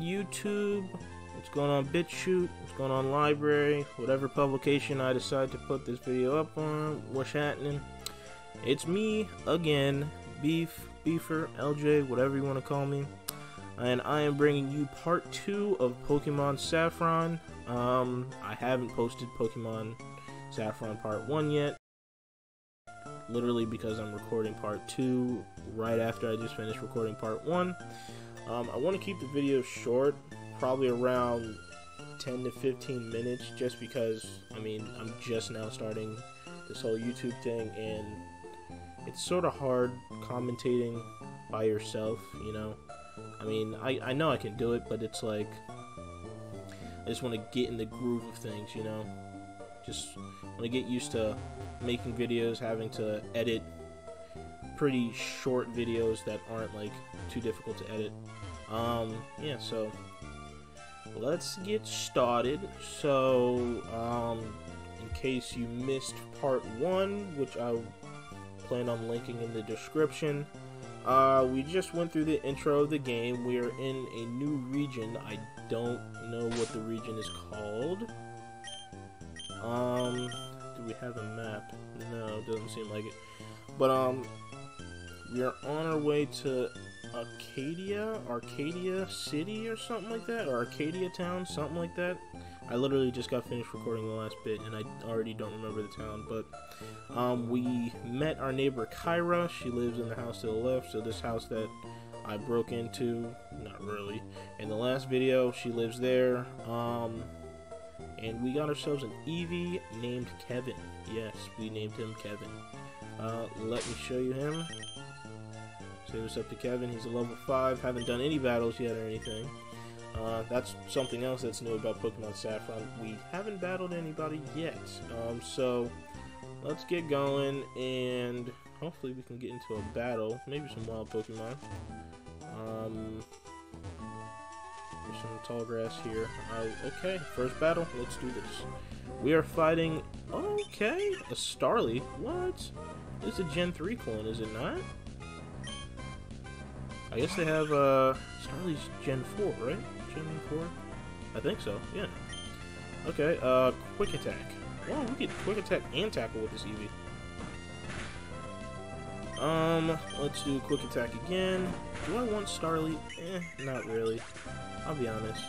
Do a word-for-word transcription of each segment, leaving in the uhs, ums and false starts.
on YouTube, what's going on BitChute, what's going on Library, whatever publication I decide to put this video up on, what's happening. It's me again, Beef, Beefer, L J, whatever you want to call me, and I am bringing you part two of Pokemon Saffron. Um, I haven't posted Pokemon Saffron part one yet, literally because I'm recording part two right after I just finished recording part one. Um, I want to keep the video short, probably around ten to fifteen minutes, just because, I mean, I'm just now starting this whole YouTube thing, and it's sort of hard commentating by yourself, you know? I mean, I, I know I can do it, but it's like, I just want to get in the groove of things, you know? Just want to get used to making videos, having to edit pretty short videos that aren't, like, too difficult to edit. Um, yeah, so let's get started. So, um, in case you missed part one, which I plan on linking in the description, uh, we just went through the intro of the game. We are in a new region. I don't know what the region is called. Um, do we have a map? No, it doesn't seem like it. But, um, we are on our way to Arcadia, Arcadia City or something like that, or Arcadia Town, something like that. I literally just got finished recording the last bit, and I already don't remember the town, but, um, we met our neighbor Kyra. She lives in the house to the left, so this house that I broke into, not really, in the last video, she lives there, um, and we got ourselves an Eevee named Kevin. Yes, we named him Kevin. Uh, let me show you him. Say what's up to Kevin. He's a level five. Haven't done any battles yet or anything. Uh, that's something else that's new about Pokemon Saffron. We haven't battled anybody yet. Um, so, let's get going, and hopefully we can get into a battle. Maybe some wild Pokemon. Um, there's some tall grass here. I, okay, first battle. Let's do this. We are fighting, okay, a Starly. What? It's a Gen three clone, is it not? I guess they have, uh, Starly's Gen four, right? Gen four? I think so, yeah. Okay, uh, Quick Attack. Wow, we get Quick Attack and Tackle with this Eevee. Um, let's do Quick Attack again. Do I want Starly? Eh, not really. I'll be honest.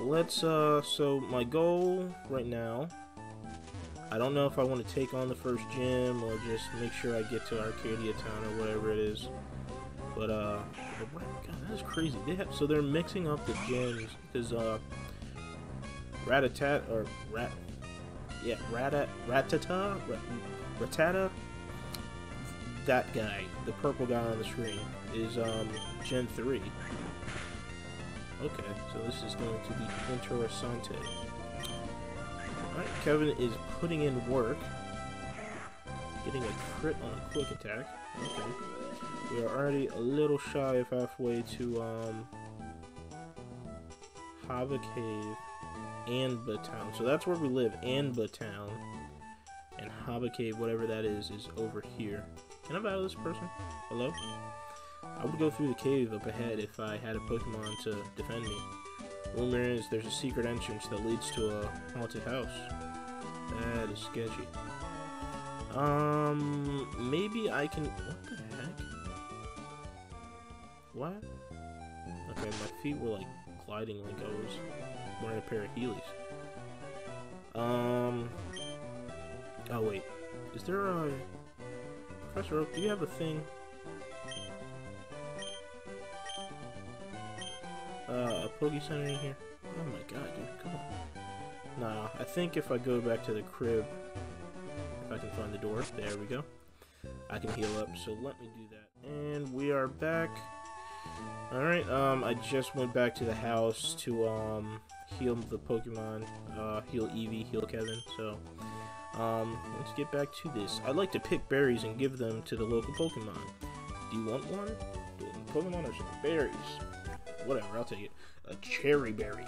Let's, uh, so my goal right now, I don't know if I want to take on the first gym or just make sure I get to Arcadia Town or whatever it is. But, uh, oh my god, that's crazy. They have, so they're mixing up the gyms because, uh, Ratata or Rat, yeah, Ratata, Ratata, Ratata, that guy, the purple guy on the screen, is, um, Gen three. Okay, so this is going to be Asante. Alright, Kevin is putting in work. Getting a crit on a Quick Attack. Okay. We are already a little shy of halfway to, um... Hava Cave, Anba Town. So that's where we live, Anba Town. And Hava Cave, whatever that is, is over here. Can I battle this person? Hello? I would go through the cave up ahead if I had a Pokemon to defend me. Rumor is there's a secret entrance that leads to a haunted house. That is sketchy. Um, maybe I can... What the heck? What? Okay, my feet were like gliding like I was wearing a pair of Heelys. Um... Oh wait. Is there a... Professor Oak, do you have a thing? Uh, a Poké Center in here? Oh my god, dude, come on. Nah, I think if I go back to the crib, if I can find the door, there we go. I can heal up, so let me do that. And we are back. Alright, um, I just went back to the house to, um, heal the Pokemon, uh, heal Eevee, heal Kevin, so, um, let's get back to this. I'd like to pick berries and give them to the local Pokemon. Do you want one? Do you want Pokemon or some berries? Whatever, I'll take it. A cherry berry.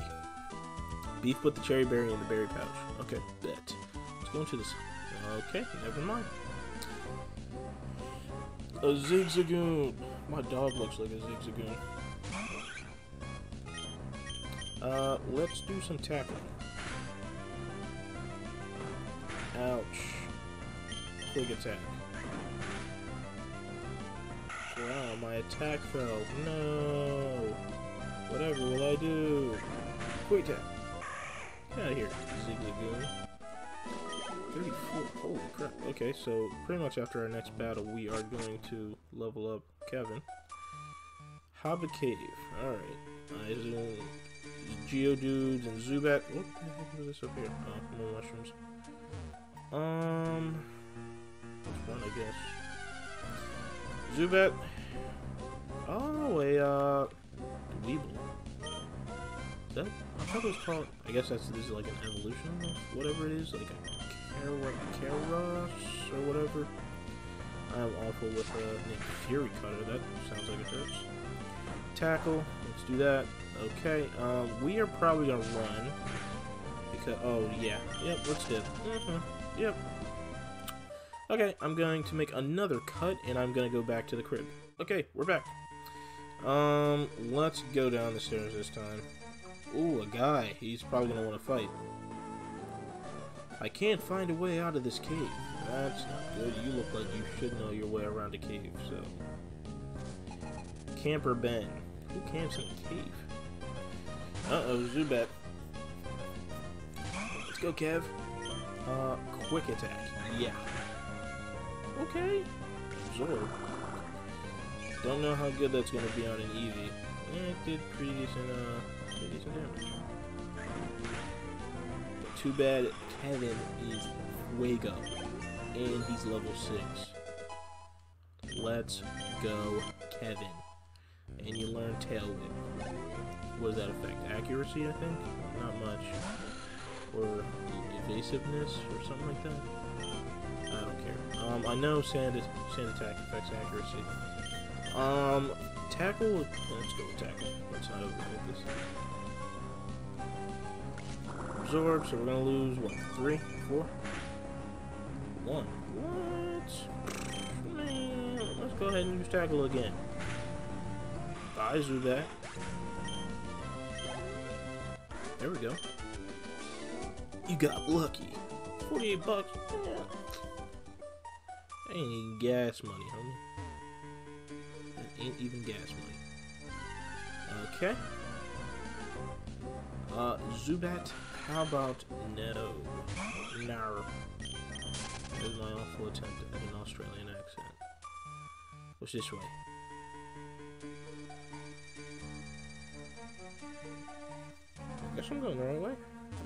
Beef put the cherry berry in the berry pouch. Okay, bet. Let's go into this. Okay, never mind. A Zigzagoon. My dog looks like a Zigzagoon. Uh, let's do some tackling. Ouch. Quick attack. Wow, my attack fell. No. Whatever will I do? Quick attack. Get out of here, Zigzagoon. thirty-four. Holy crap. Okay, so pretty much after our next battle, we are going to level up Kevin. Hava Cave. Alright. I assume Geodudes and Zubat. What the heck is this up here? Oh, more mushrooms. Um. Which one, I guess? Zubat. Oh, a, uh. Weevil. That? I thought it was called. I guess that's this is like an evolution of whatever it is. Like a Kyra. Kyra or whatever. I am awful with a uh, name Fury Cutter. That sounds like it hurts. Tackle. Let's do that. Okay. Um, we are probably gonna run because. Oh yeah. Yep. Let's do. Mm-hmm. Yep. Okay. I'm going to make another cut, and I'm gonna go back to the crib. Okay, we're back. Um, let's go down the stairs this time. Ooh, a guy. He's probably gonna want to fight. I can't find a way out of this cave. That's not good. You look like you should know your way around a cave. So, Camper Ben. Who camps in a cave? Uh-oh, Zubat. Let's go, Kev. Uh, quick attack. Yeah. Okay. Absorb. Don't know how good that's gonna be on an Eevee. Yeah, it did pretty decent, uh, pretty decent damage. But too bad Kevin is way up. And he's level six. Let's go, Kevin. And you learn Tailwind. What does that affect? Accuracy, I think? Not much. Or evasiveness, or something like that? I don't care. Um, I know sand, sand attack affects accuracy. Um, tackle? Let's go with tackle. Let's not overlook this thing. Absorb, so we're gonna lose, what, three? Four? One. What? Man, let's go ahead and use tackle again. Bye, Zubat. There we go. You got lucky. Forty-eight bucks. Yeah. I ain't even gas money, homie. That ain't even gas money. Okay. Uh, Zubat, how about no? No. That was my awful attempt at an Australian accent. What's this way? I guess I'm going the right way.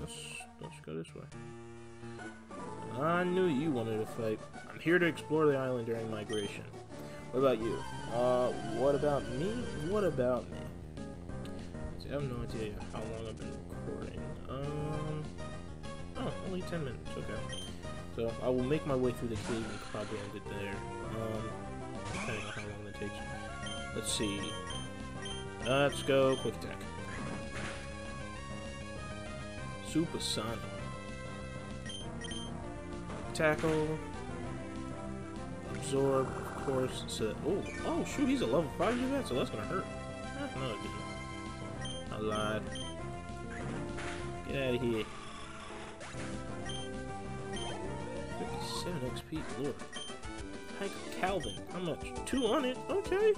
Let's, let's go this way. I knew you wanted to fight. I'm here to explore the island during migration. What about you? Uh, what about me? What about me? I have no idea how long I've been recording. Um, oh, only ten minutes. Okay. So I will make my way through the cave and probably end it there, um, depending on how long that takes. Let's see. Let's go quick attack. Supersonic. Tackle. Absorb, of course. So, oh, oh shoot, he's a level five. You that, so that's gonna hurt. No, it didn't. I lied. Get out of here. seven X P, lord. Hi, Calvin. How much? Two on it? Okay.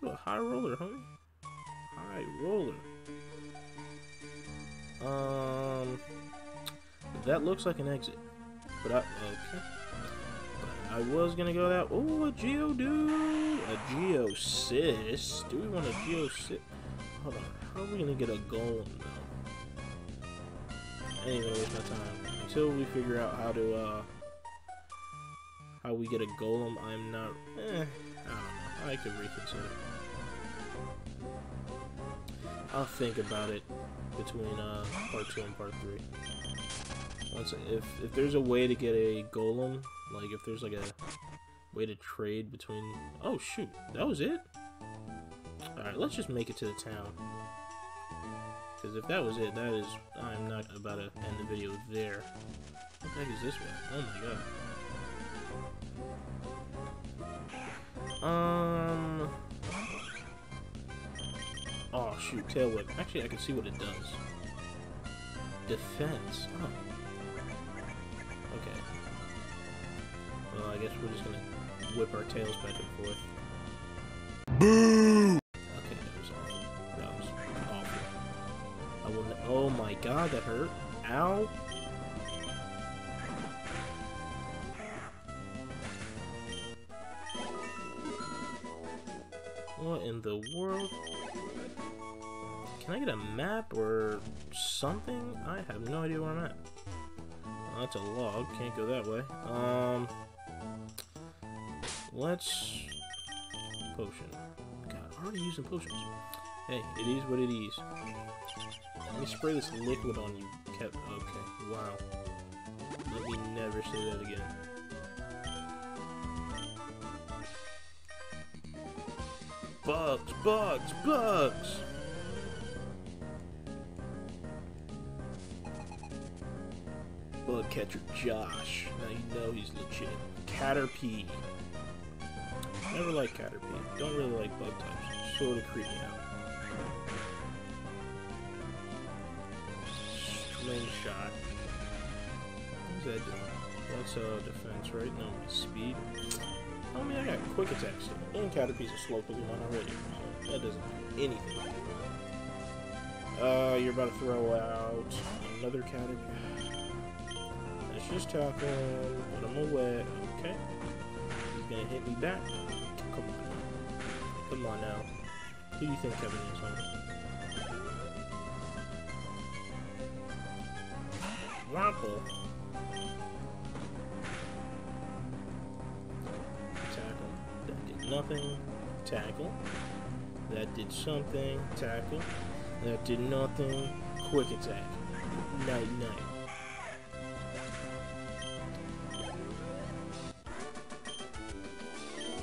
What a high roller, homie. High roller. Um... That looks like an exit. But I... Okay. But I was gonna go that... Ooh, a Geodude! A Geo Sis! Do we want a Geo Sis? Hold on. How are we gonna get a Golem, though? I ain't gonna waste my time. Until we figure out how to, uh, how we get a Golem, I'm not, eh, I don't know, I could reconsider. I'll think about it between, uh, part two and part three. Once, if, if there's a way to get a Golem, like, if there's, like, a way to trade between, oh, shoot, that was it? Alright, let's just make it to the town. Because if that was it, that is... I'm not about to end the video there. What the heck is this one? Oh my god. Um... Oh shoot, Tail Whip. Actually, I can see what it does. Defense. Oh. Okay. Well, I guess we're just gonna whip our tails back and forth. Boo! Okay, that was awful. That was awful. I will. Oh my god, that hurt. Ow! What in the world? Can I get a map or something? I have no idea where I'm at. Well, that's a log. Can't go that way. Um, let's potion. God, I'm already using potions. Hey, it is what it is. Let me spray this liquid on you, Kevin. Okay. Wow. Let me never say that again. Bugs, bugs, bugs! Bug Catcher Josh. Now you know he's legit. Caterpie. Never liked Caterpie. Don't really like bug types. Sort of creepy out. Stringshot. What is that doing? That's uh, defense, right? No, speed. I mean, I got quick attacks, and Caterpie's a slow Pokemon already, so that doesn't do anything. Uh, you're about to throw out another Caterpie. That's just talking, but I'm away. Okay. He's gonna hit me back. Come on. Come on now. Who do you think Kevin is, huh? Wurmple. Nothing. Tackle. That did something. Tackle. That did nothing. Quick attack. Night night.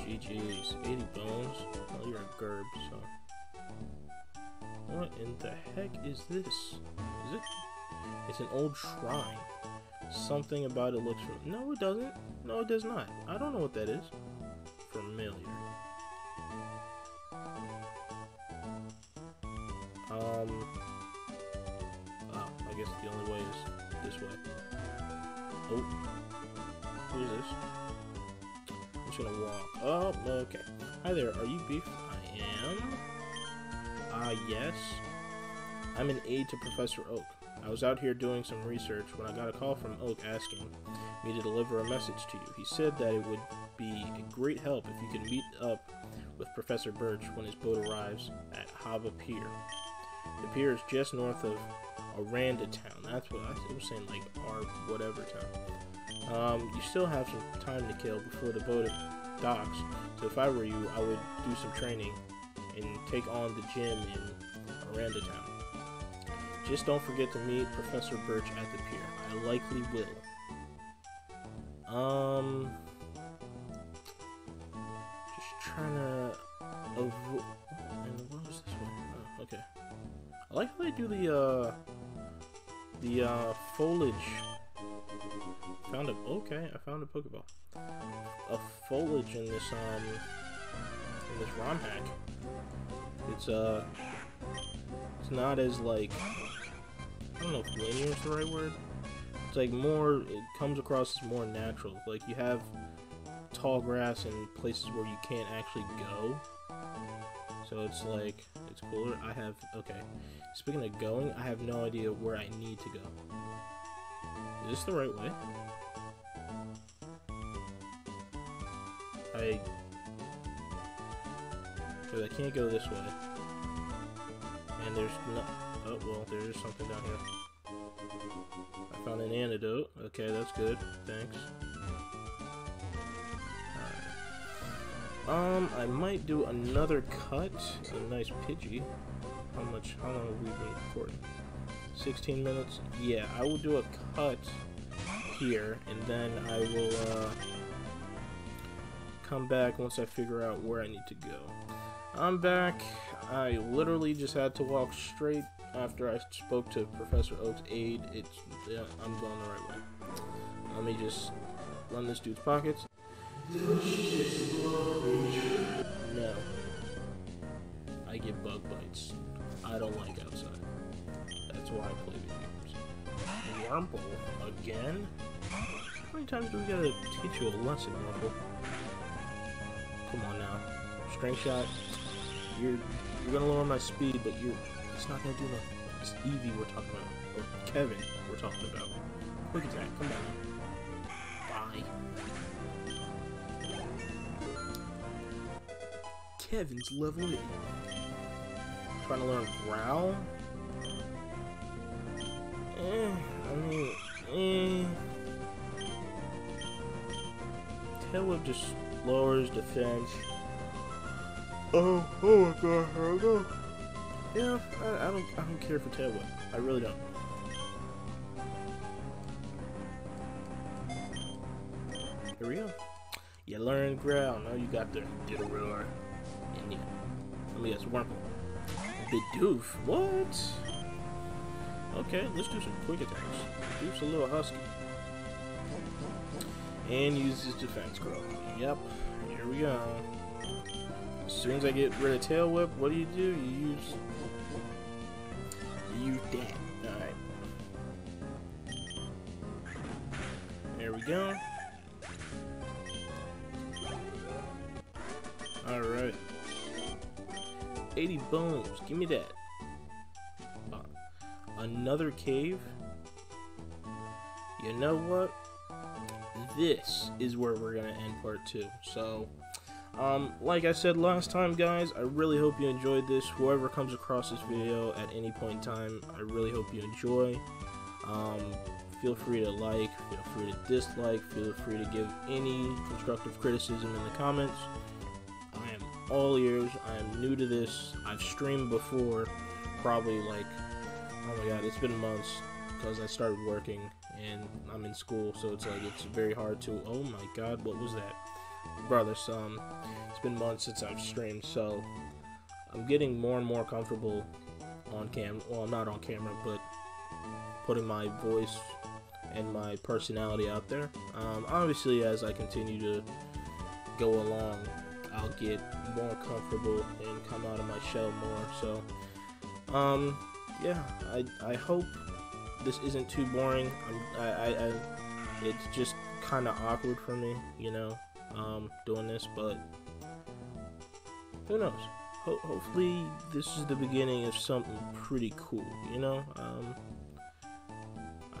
G G's. eighty bones. Well, you're a gerb, so. What in the heck is this? Is it? It's an old shrine. Something about it looks familiar. No, it doesn't. No, it does not. I don't know what that is. Familiar. Um. Oh, I guess the only way is this way. Oh. What is this? I'm just gonna walk. Oh, okay. Hi there. Are you Beef? I am. Ah, uh, yes. I'm an aide to Professor Oak. I was out here doing some research when I got a call from Oak asking me to deliver a message to you. He said that it would be a great help if you could meet up with Professor Birch when his boat arrives at Hava Pier. The pier is just north of Aranda Town. That's what I was saying, like our whatever town. Um, you still have some time to kill before the boat docks, so if I were you, I would do some training and take on the gym in Aranda Town. Just don't forget to meet Professor Birch at the pier. I likely will. Um, just trying to avoid. And what was this one? Oh, okay. I like how they do the uh, the uh, foliage. Found a okay. I found a Pokeball. A foliage in this um in this ROM hack. It's uh, it's not as like. I don't know if linear is the right word. It's like more, it comes across as more natural. Like you have tall grass and places where you can't actually go. So it's like, it's cooler. I have, okay. Speaking of going, I have no idea where I need to go. Is this the right way? I, cause I can't go this way. And there's no, oh, well, there is something down here. I found an antidote. Okay, that's good. Thanks. Alright. Um, I might do another cut. A nice Pidgey. How much, how long have we been recording? sixteen minutes? Yeah, I will do a cut here, and then I will, uh, come back once I figure out where I need to go. I'm back. I literally just had to walk straight after I spoke to Professor Oak's aide. It's, yeah, I'm going the right way. Let me just run this dude's pockets. No. I get bug bites. I don't like outside. That's why I play video games. Wurmple, again? How many times do we gotta teach you a lesson, Wurmple? Come on now. Stringshot, you're you're gonna lower my speed, but you it's not gonna do nothing. It's Eevee we're talking about, or Kevin we're talking about. Quick attack, come on. Bye. Kevin's level eight. Trying to learn growl? Eh, I mean, eh. Tail Whip just lowers defense. Oh, oh my god, here we go. Yeah, I, I don't, I don't care for Tail Whip. I really don't. Here we go. You learn growl. Now you got the Roar. And yeah, let me guess, Wurmple. Bidoof, what? Okay, let's do some quick attacks. Bidoof's a little husky. And uses defense growth. Yep, here we go. As soon as I get rid of Tail Whip, what do you do? You use... You use that. Alright. There we go. Alright. eighty bones, give me that. Uh, another cave? You know what? This is where we're gonna end part two. So, um, like I said last time, guys, I really hope you enjoyed this. Whoever comes across this video at any point in time, I really hope you enjoy. Um, feel free to like, feel free to dislike, feel free to give any constructive criticism in the comments. All ears. I'm new to this. I've streamed before, probably like, oh my god, it's been months because I started working and I'm in school, so it's like it's very hard to. Oh my god, what was that, brother? Um, it's been months since I've streamed, so I'm getting more and more comfortable on cam. Well, I'm not on camera, but putting my voice and my personality out there. Um, obviously, as I continue to go along, I'll get more comfortable and come out of my shell more. So, um, yeah, I, I hope this isn't too boring. I'm, I, I, I, it's just kind of awkward for me, you know, um, doing this, but who knows? Ho hopefully this is the beginning of something pretty cool, you know? Um,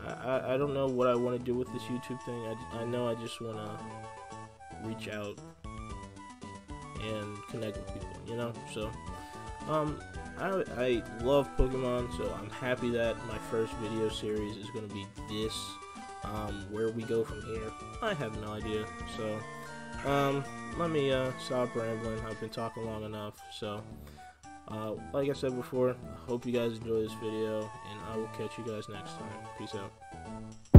I, I, I don't know what I want to do with this YouTube thing. I, I know I just want to reach out and connect with people, you know. So um I, I love Pokemon, so I'm happy that my first video series is going to be this. Um where we go from here, I have no idea. So um let me uh stop rambling. I've been talking long enough. So uh like I said before, I hope you guys enjoy this video, and I will catch you guys next time. Peace out.